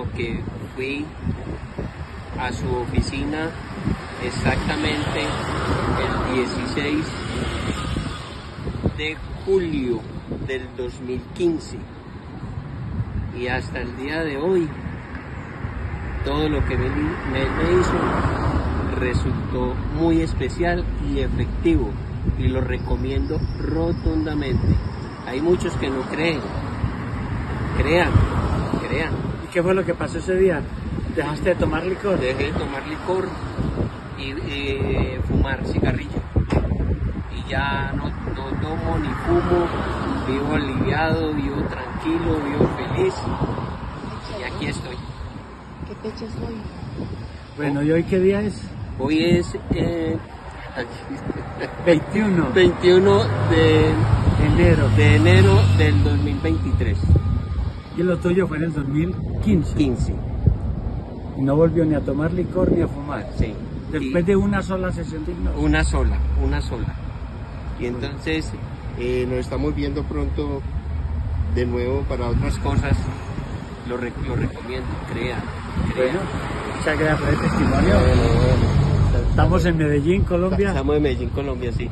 porque fui a su oficina exactamente el 16 de julio del 2015 y hasta el día de hoy todo lo que me hizo resultó muy especial y efectivo y lo recomiendo rotundamente. Hay muchos que no creen. Crean. ¿Y qué fue lo que pasó ese día? ¿Dejaste de tomar licor? Dejé de tomar licor y fumar cigarrillo. Y ya no tomo ni fumo, vivo aliviado, vivo tranquilo, vivo feliz. Y aquí estoy. ¿Qué fecha es hoy? Bueno, ¿y hoy qué día es? Hoy es 21 de enero del 2023. Y lo tuyo fue en el 2015. 15. Y no volvió ni a tomar licor ni a fumar. Sí. Después de una sola sesión de hipnosis. Una sola. Y entonces nos estamos viendo pronto de nuevo para otras cosas. Lo recomiendo, crean. Bueno, muchas gracias por el testimonio. Estamos en Medellín, Colombia. Sí.